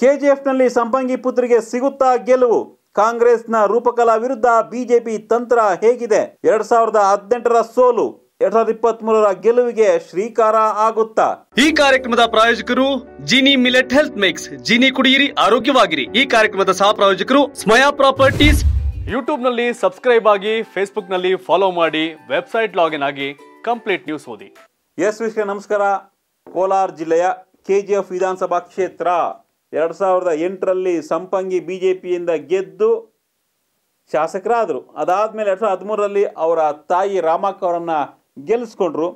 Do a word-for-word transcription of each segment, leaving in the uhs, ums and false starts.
KGF ನಲ್ಲಿ ಸಂಪಂಗಿ ಪುತ್ರಿಗೆ ಸಿಗುತ್ತಾ ಗೆಲುವು? ಕಾಂಗ್ರೆಸ್ನ ರೂಪಕಲಾ ವಿರುದ್ಧ ಬಿಜೆಪಿ ತಂತ್ರ ಹೇಗಿದೆ? ಎರಡು ಸಾವಿರದ ಹದಿನೆಂಟರ ಸೋಲು ಎರಡು ಸಾವಿರದ ಇಪ್ಪತ್ತಮೂರರ ಗೆಲುವಿಗೆ ಶ್ರೀಕಾರ ಆಗುತ್ತಾ? ಈ ಕಾರ್ಯಕ್ರಮದ ಪ್ರಾಯೋಜಕರು Jeeni millet health mix, Jeeni ಕುಡಿಯಿರಿ ಆರೋಗ್ಯವಾಗಿರಿ। ಈ ಕಾರ್ಯಕ್ರಮದ ಸಹ ಪ್ರಾಯೋಜಕರು ಸ್ಮಯಾ ಪ್ರಾಪರ್ಟೀಸ್। ಯೂಟ್ಯೂಬ್ ನಲ್ಲಿ ಸಬ್ಸ್ಕ್ರೈಬ್ ಆಗಿ, ಫೇಸ್ಬುಕ್ ನಲ್ಲಿ ಫಾಲೋ ಮಾಡಿ, ವೆಬ್ಸೈಟ್ ಲಾಗಿನ್ ಆಗಿ ಕಂಪ್ಲೀಟ್ ನ್ಯೂಸ್ ಓದಿ। ಎಸ್ ವಿಶ್ವ ನಮಸ್ಕಾರ। ಕೋಲಾರ ಜಿಲ್ಲೆಯ ಕೆಜಿಎಫ್ ವಿಧಾನಸಭಾ ಕ್ಷೇತ್ರ ಎರಡು ಸಾವಿರದ ಎಂಟರಲ್ಲಿ ಸಂಪಂಗಿ ಬಿ ಜೆ ಪಿಯಿಂದ ಗೆದ್ದು ಶಾಸಕರಾದರು। ಅದಾದಮೇಲೆ ಎರಡು ಸಾವಿರದ ಹದಿಮೂರರಲ್ಲಿ ಅವರ ತಾಯಿ ರಾಮಕ್ಕ ಅವರನ್ನು ಗೆಲ್ಲಿಸ್ಕೊಂಡ್ರು।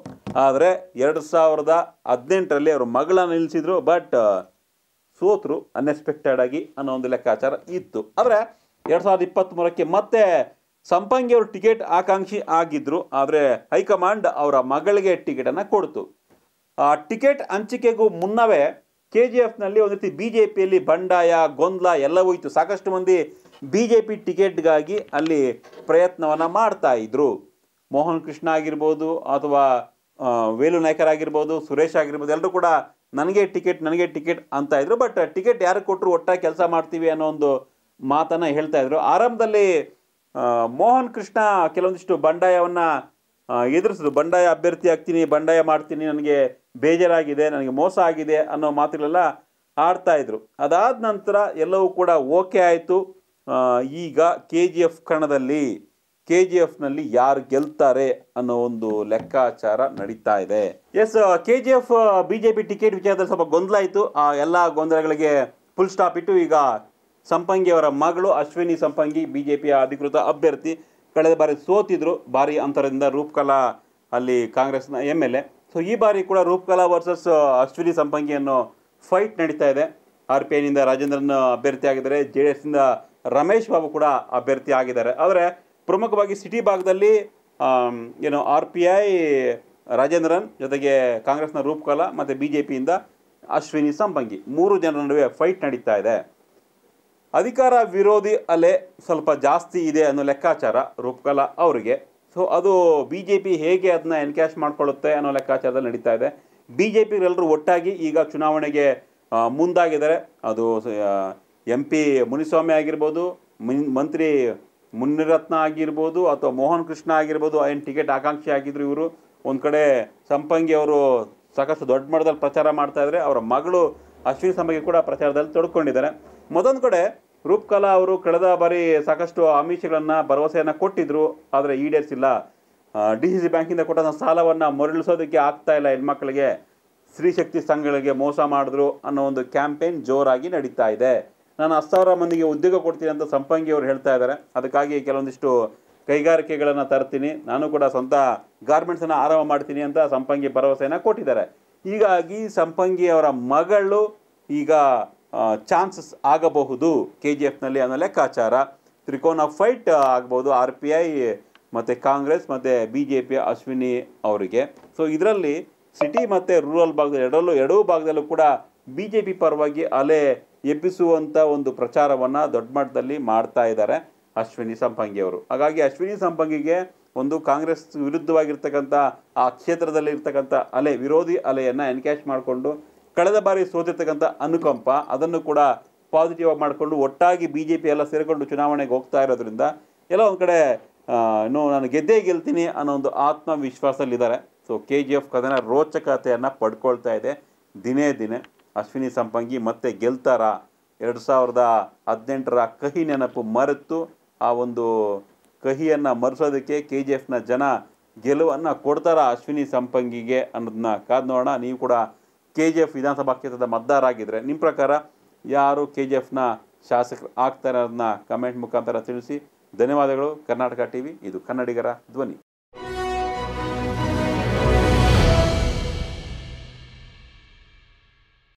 ಆದರೆ ಎರಡು ಸಾವಿರದ ಹದಿನೆಂಟರಲ್ಲಿ ಅವರು ಮಗಳನ್ನು ನಿಲ್ಲಿಸಿದ್ರು, ಬಟ್ ಸೋತರು ಅನ್ಎಕ್ಸ್ಪೆಕ್ಟೆಡ್ ಆಗಿ ಅನ್ನೋ ಒಂದು ಲೆಕ್ಕಾಚಾರ ಇತ್ತು। ಆದರೆ ಎರಡು ಸಾವಿರದ ಇಪ್ಪತ್ತ್ಮೂರಕ್ಕೆ ಮತ್ತೆ ಸಂಪಂಗಿ ಅವರು ಟಿಕೆಟ್ ಆಕಾಂಕ್ಷಿ ಆಗಿದ್ದರು, ಆದರೆ ಹೈಕಮಾಂಡ್ ಅವರ ಮಗಳಿಗೆ ಟಿಕೆಟನ್ನು ಕೊಡ್ತು। ಆ ಟಿಕೆಟ್ ಹಂಚಿಕೆಗೂ ಮುನ್ನವೇ ಕೆ ಜಿ ಎಫ್ನಲ್ಲಿ ಒಂದು ರೀತಿ ಬಿ ಜೆ ಪಿಯಲ್ಲಿ ಬಂಡಾಯ, ಗೊಂದಲ ಎಲ್ಲವೂ ಇತ್ತು। ಸಾಕಷ್ಟು ಮಂದಿ ಬಿ ಜೆ ಪಿ ಟಿಕೆಟ್ಗಾಗಿ ಅಲ್ಲಿ ಪ್ರಯತ್ನವನ್ನು ಮಾಡ್ತಾ ಇದ್ದರು। ಮೋಹನ್ ಕೃಷ್ಣ ಆಗಿರ್ಬೋದು ಅಥವಾ ವೇಲು ನಾಯ್ಕರ್ ಆಗಿರ್ಬೋದು, ಸುರೇಶ್ ಆಗಿರ್ಬೋದು, ಎಲ್ಲರೂ ಕೂಡ ನನಗೆ ಟಿಕೆಟ್ ನನಗೆ ಟಿಕೆಟ್ ಅಂತ ಇದ್ದರು। ಬಟ್ ಟಿಕೆಟ್ ಯಾರು ಕೊಟ್ಟರು, ಒಟ್ಟಾಗಿ ಕೆಲಸ ಮಾಡ್ತೀವಿ ಅನ್ನೋ ಒಂದು ಮಾತನ್ನು ಹೇಳ್ತಾ ಇದ್ದರು। ಆರಂಭದಲ್ಲಿ ಮೋಹನ್ ಕೃಷ್ಣ ಕೆಲವೊಂದಿಷ್ಟು ಬಂಡಾಯವನ್ನು ಎದುರಿಸಿದ್ರು, ಬಂಡಾಯ ಅಭ್ಯರ್ಥಿ ಆಗ್ತೀನಿ, ಬಂಡಾಯ ಮಾಡ್ತೀನಿ, ನನಗೆ ಬೇಜಾರಾಗಿದೆ, ನನಗೆ ಮೋಸ ಆಗಿದೆ ಅನ್ನೋ ಮಾತುಗಳೆಲ್ಲ ಆಡ್ತಾ ಇದ್ರು। ಅದಾದ ನಂತರ ಎಲ್ಲವೂ ಕೂಡ ಓಕೆ ಆಯಿತು। ಈಗ ಕೆ ಜಿ ಎಫ್ ಕಣದಲ್ಲಿ ಕೆ ಜಿ ಎಫ್ನಲ್ಲಿ ಯಾರು ಗೆಲ್ತಾರೆ ಅನ್ನೋ ಒಂದು ಲೆಕ್ಕಾಚಾರ ನಡೀತಾ ಇದೆ। Yes, K G F B J P ticket ವಿಚಾರದಲ್ಲಿ ಸ್ವಲ್ಪ ಗೊಂದಲ ಆಯಿತು, ಆ ಎಲ್ಲ ಗೊಂದಲಗಳಿಗೆ ಫುಲ್ ಸ್ಟಾಪ್ ಇಟ್ಟು ಈಗ ಸಂಪಂಗಿ ಅವರ ಮಗಳು ಅಶ್ವಿನಿ ಸಂಪಂಗಿ ಬಿ ಜೆ ಪಿಯ ಅಧಿಕೃತ ಅಭ್ಯರ್ಥಿ, ಕಳೆದ ಬಾರಿ ಸೋತಿದ್ರು ಭಾರಿ ಅಂತರದಿಂದ ರೂಪ್ಕಲಾ ಅಲ್ಲಿ ಕಾಂಗ್ರೆಸ್ನ ಎಮ್ ಎಲ್ ಎ। ಸೊ ಈ ಬಾರಿ ಕೂಡ ರೂಪ್ಕಲಾ ವರ್ಸಸ್ ಅಶ್ವಿನಿ ಸಂಪಂಗಿ ಅನ್ನೋ ಫೈಟ್ ನಡೀತಾ ಇದೆ। ಆರ್ ಪಿ ಐನಿಂದ ರಾಜೇಂದ್ರನ್ ಅಭ್ಯರ್ಥಿ ಆಗಿದ್ದಾರೆ, ಜೆ ಡಿ ಎಸ್ನಿಂದ ರಮೇಶ್ ಬಾಬು ಕೂಡ ಅಭ್ಯರ್ಥಿ ಆಗಿದ್ದಾರೆ। ಆದರೆ ಪ್ರಮುಖವಾಗಿ ಸಿಟಿ ಭಾಗದಲ್ಲಿ ಏನು ಆರ್ ಪಿ ಐ ರಾಜೇಂದ್ರನ್ ಜೊತೆಗೆ ಕಾಂಗ್ರೆಸ್ನ ರೂಪ್ಕಲಾ ಮತ್ತು ಬಿ ಜೆ ಪಿಯಿಂದ ಅಶ್ವಿನಿ ಸಂಪಂಗಿ, ಮೂರು ಜನರ ನಡುವೆ ಫೈಟ್ ನಡೀತಾ ಇದೆ। ಅಧಿಕಾರ ವಿರೋಧಿ ಅಲೆ ಸ್ವಲ್ಪ ಜಾಸ್ತಿ ಇದೆ ಅನ್ನೋ ಲೆಕ್ಕಾಚಾರ ರೂಪ್ಕಲಾ ಅವರಿಗೆ। ಸೊ ಅದು ಬಿ ಜೆ ಪಿ ಹೇಗೆ ಅದನ್ನ ಎನ್ಕ್ಯಾಶ್ ಮಾಡ್ಕೊಳ್ಳುತ್ತೆ ಅನ್ನೋ ಲೆಕ್ಕಾಚಾರದಲ್ಲಿ ನಡೀತಾ ಇದೆ। ಬಿ ಜೆ ಪಿಗಳೆಲ್ಲರೂ ಒಟ್ಟಾಗಿ ಈಗ ಚುನಾವಣೆಗೆ ಮುಂದಾಗಿದ್ದಾರೆ। ಅದು ಎಂ ಪಿ ಮುನಿಸ್ವಾಮಿ ಆಗಿರ್ಬೋದು, ಮಂತ್ರಿ ಮುನಿರತ್ನ ಆಗಿರ್ಬೋದು, ಅಥವಾ ಮೋಹನ್ ಕೃಷ್ಣ ಆಗಿರ್ಬೋದು, ಏನು ಟಿಕೆಟ್ ಆಕಾಂಕ್ಷಿ ಆಗಿದ್ದರು ಇವರು। ಒಂದು ಕಡೆ ಸಂಪಂಗಿ ಅವರು ಸಾಕಷ್ಟು ದೊಡ್ಡ ಮಟ್ಟದಲ್ಲಿ ಪ್ರಚಾರ ಮಾಡ್ತಾಯಿದ್ದಾರೆ, ಅವರ ಮಗಳು ಅಶ್ವಿನಿ ಸಂಪಂಗಿ ಕೂಡ ಪ್ರಚಾರದಲ್ಲಿ ತೊಡ್ಕೊಂಡಿದ್ದಾರೆ। ಮತ್ತೊಂದು ಕಡೆ ರೂಪ್ಕಲಾ ಅವರು ಕಳೆದ ಬಾರಿ ಸಾಕಷ್ಟು ಆಮಿಷಗಳನ್ನು, ಭರವಸೆಯನ್ನು ಕೊಟ್ಟಿದ್ದರು, ಆದರೆ ಈಡೇರಿಸಿಲ್ಲ। ಡಿ ಸಿ ಸಿ ಬ್ಯಾಂಕಿಂದ ಕೊಟ್ಟಂಥ ಸಾಲವನ್ನು ಮರಳಿಸೋದಕ್ಕೆ ಆಗ್ತಾಯಿಲ್ಲ, ಹೆಣ್ಮಕ್ಳಿಗೆ ಸ್ತ್ರೀಶಕ್ತಿ ಸಂಘಗಳಿಗೆ ಮೋಸ ಮಾಡಿದ್ರು ಅನ್ನೋ ಒಂದು ಕ್ಯಾಂಪೇನ್ ಜೋರಾಗಿ ನಡೀತಾ ಇದೆ। ನಾನು ಹತ್ತು ಸಾವಿರ ಮಂದಿಗೆ ಉದ್ಯೋಗ ಕೊಡ್ತೀನಿ ಅಂತ ಸಂಪಂಗಿ ಅವರು ಹೇಳ್ತಾ ಇದ್ದಾರೆ, ಅದಕ್ಕಾಗಿ ಕೆಲವೊಂದಿಷ್ಟು ಕೈಗಾರಿಕೆಗಳನ್ನು ತರ್ತೀನಿ, ನಾನು ಕೂಡ ಸ್ವಂತ ಗಾರ್ಮೆಂಟ್ಸನ್ನು ಆರಂಭ ಮಾಡ್ತೀನಿ ಅಂತ ಸಂಪಂಗಿ ಭರವಸೆಯನ್ನು ಕೊಟ್ಟಿದ್ದಾರೆ। ಹೀಗಾಗಿ ಸಂಪಂಗಿ ಅವರ ಮಗಳು ಈಗ ಚಾನ್ಸಸ್ ಆಗಬಹುದು ಕೆ ಜಿ ಎಫ್ನಲ್ಲಿ ಅನ್ನೋ ಲೆಕ್ಕಾಚಾರ, ತ್ರಿಕೋನ ಫೈಟ್ ಆಗ್ಬೋದು ಆರ್ ಪಿ ಐ ಮತ್ತು ಕಾಂಗ್ರೆಸ್ ಮತ್ತು ಬಿ ಜೆ ಪಿ ಅಶ್ವಿನಿ ಅವರಿಗೆ। ಸೊ ಇದರಲ್ಲಿ ಸಿಟಿ ಮತ್ತು ರೂರಲ್ ಭಾಗದಲ್ಲಿ ಎರಡರಲ್ಲೂ ಎರಡೂ ಭಾಗದಲ್ಲೂ ಕೂಡ ಬಿ ಜೆ ಪಿ ಪರವಾಗಿ ಅಲೆ ಎಬ್ಬಿಸುವಂಥ ಒಂದು ಪ್ರಚಾರವನ್ನು ದೊಡ್ಡ ಮಟ್ಟದಲ್ಲಿ ಮಾಡ್ತಾ ಇದ್ದಾರೆ ಅಶ್ವಿನಿ ಸಂಪಂಗಿಯವರು। ಹಾಗಾಗಿ ಅಶ್ವಿನಿ ಸಂಪಂಗಿಗೆ ಒಂದು ಕಾಂಗ್ರೆಸ್ ವಿರುದ್ಧವಾಗಿರ್ತಕ್ಕಂಥ ಆ ಕ್ಷೇತ್ರದಲ್ಲಿ ಇರ್ತಕ್ಕಂಥ ಅಲೆ, ವಿರೋಧಿ ಅಲೆಯನ್ನು ಎನ್ಕ್ಯಾಶ್ ಮಾಡಿಕೊಂಡು ಕಳೆದ ಬಾರಿ ಸೋತಿರ್ತಕ್ಕಂಥ ಅನುಕಂಪ ಅದನ್ನು ಕೂಡ ಪಾಸಿಟಿವ್ ಆಗಿ ಮಾಡಿಕೊಂಡು ಒಟ್ಟಾಗಿ ಬಿ ಜೆ ಪಿ ಎಲ್ಲ ಸೇರಿಕೊಂಡು ಚುನಾವಣೆಗೆ ಹೋಗ್ತಾ ಇರೋದ್ರಿಂದ ಎಲ್ಲ ಒಂದು ಕಡೆ ಇನ್ನೂ ನಾನು ಗೆದ್ದೇ ಗೆಲ್ತೀನಿ ಅನ್ನೋ ಒಂದು ಆತ್ಮವಿಶ್ವಾಸದಲ್ಲಿದ್ದಾರೆ। ಸೊ ಕೆ ಜಿ ಎಫ್ ಕದನ ರೋಚಕತೆಯನ್ನು ಪಡ್ಕೊಳ್ತಾ ಇದೆ ದಿನೇ ದಿನೇ। ಅಶ್ವಿನಿ ಸಂಪಂಗಿ ಮತ್ತೆ ಗೆಲ್ತಾರಾ? ಎರಡು ಸಾವಿರದ ಹದಿನೆಂಟರ ಕಹಿ ನೆನಪು ಮರೆತು ಆ ಒಂದು ಕಹಿಯನ್ನು ಮರೆಸೋದಕ್ಕೆ ಕೆ ಜಿ ಎಫ್ನ ಜನ ಗೆಲುವನ್ನು ಕೊಡ್ತಾರಾ ಅಶ್ವಿನಿ ಸಂಪಂಗಿಗೆ ಅನ್ನೋದನ್ನ ಕಾದು ನೋಡೋಣ। ನೀವು ಕೂಡ ಕೆ ಜಿ ಎಫ್ ವಿಧಾನಸಭಾ ಕ್ಷೇತ್ರದ ಮತದಾರರಾಗಿದ್ದರೆ ನಿಮ್ಮ ಪ್ರಕಾರ ಯಾರು ಕೆ ಜಿ ಎಫ್ನ ಶಾಸಕರು ಆಗ್ತಾರೆ ಅನ್ನೋದನ್ನ ಕಮೆಂಟ್ ಮುಖಾಂತರ ತಿಳಿಸಿ। ಧನ್ಯವಾದಗಳು। ಕರ್ನಾಟಕ ಟಿವಿ, ಇದು ಕನ್ನಡಿಗರ ಧ್ವನಿ।